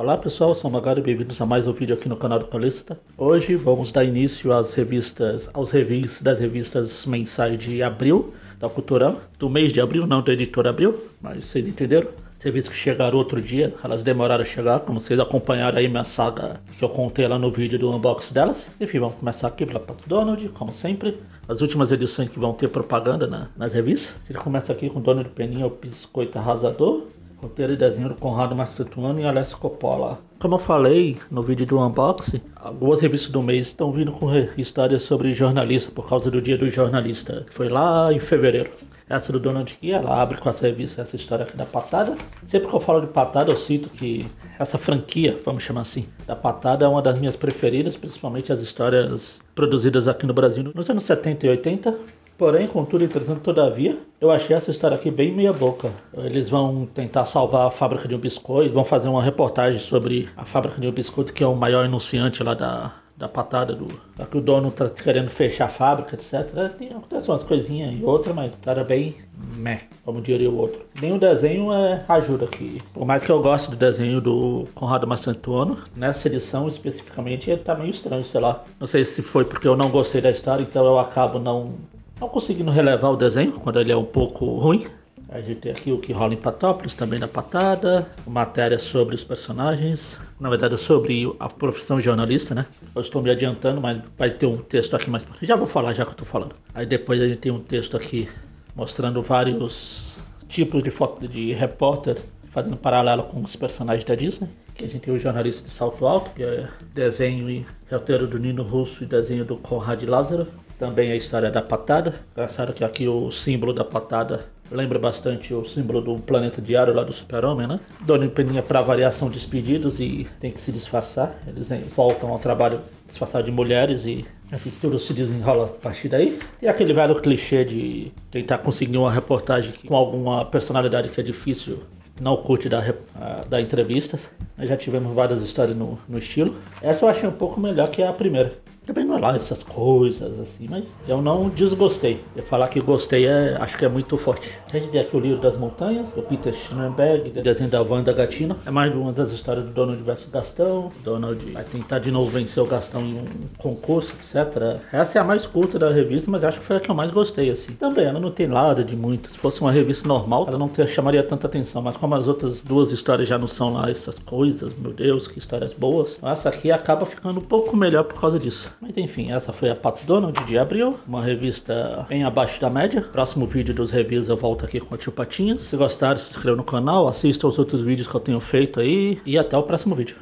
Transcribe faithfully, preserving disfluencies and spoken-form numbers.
Olá pessoal, eu sou o Magari, bem-vindos a mais um vídeo aqui no canal do Calisota. Hoje vamos dar início às revistas, aos reviews das revistas mensais de abril, da Culturama, do mês de abril, não do editor abril, mas vocês entenderam. Revistas que chegaram outro dia, elas demoraram a chegar, como vocês acompanharam aí minha saga que eu contei lá no vídeo do unboxing delas. Enfim, vamos começar aqui pela Pato Donald, como sempre. As últimas edições que vão ter propaganda na, nas revistas. Ele começa aqui com Donald Peninho, o Biscoito Arrasador. Roteiro e desenho do Conrado Mastantuono e Alessio Coppola. Como eu falei no vídeo do unboxing, algumas revistas do mês estão vindo com histórias sobre jornalista, por causa do dia do jornalista, que foi lá em fevereiro. Essa do Donald Kee, ela abre com essa revista, essa história aqui da Patada. Sempre que eu falo de Patada, eu cito que essa franquia, vamos chamar assim, da Patada é uma das minhas preferidas, principalmente as histórias produzidas aqui no Brasil nos anos setenta e oitenta. Porém, contudo, entretanto, todavia, eu achei essa história aqui bem meia boca. Eles vão tentar salvar a fábrica de um biscoito, vão fazer uma reportagem sobre a fábrica de um biscoito, que é o maior enunciante lá da, da Patada. Do... Só que o dono tá querendo fechar a fábrica, etcétera. Tem, acontece umas coisinhas e outras, mas o cara é bem meh, como diria o outro. Nem o desenho é, ajuda aqui. Por mais que eu goste do desenho do Conrado Mastantuono, nessa edição especificamente ele tá meio estranho, sei lá. Não sei se foi porque eu não gostei da história, então eu acabo não... não conseguindo relevar o desenho, quando ele é um pouco ruim. A gente tem aqui o que rola em Patópolis, também na Patada. Matéria sobre os personagens. Na verdade é sobre a profissão de jornalista, né? Eu estou me adiantando, mas vai ter um texto aqui mais... já vou falar, já que eu estou falando. Aí depois a gente tem um texto aqui mostrando vários tipos de, foto, de repórter, fazendo paralelo com os personagens da Disney. Aqui a gente tem o jornalista de salto alto, que é desenho e roteiro do Nino Russo e desenho do Conrad Lázaro. Também a história da Patada. Engraçado que aqui o símbolo da Patada lembra bastante o símbolo do planeta diário lá do Super-Homem, né? Donald Peninha para variação despedidos e tem que se disfarçar. Eles voltam ao trabalho disfarçado de mulheres e enfim, tudo se desenrola a partir daí. E aquele velho clichê de tentar conseguir uma reportagem com alguma personalidade que é difícil... não curte da, da entrevista. Nós já tivemos várias histórias no, no estilo. Essa eu achei um pouco melhor que a primeira. Também não é lá essas coisas assim, mas eu não desgostei. Eu falar que gostei é, acho que é muito forte. A gente tem aqui o livro das montanhas, do Peter Schoenberg, o desenho da Wanda Gatina. É mais uma das histórias do Donald versus Gastão. O Donald vai tentar de novo vencer o Gastão em um concurso, etcétera. Essa é a mais curta da revista, mas acho que foi a que eu mais gostei, assim. Também ela não tem nada de muito. Se fosse uma revista normal, ela não te, chamaria tanta atenção, mas como as outras duas histórias já não são lá essas coisas, meu Deus, que histórias boas. Essa aqui acaba ficando um pouco melhor por causa disso. Mas enfim, essa foi a Pato Donald de abril, uma revista bem abaixo da média. Próximo vídeo dos reviews eu volto aqui com o Tio Patinhas. Se gostaram, se inscrevam no canal, assistam os outros vídeos que eu tenho feito aí e até o próximo vídeo.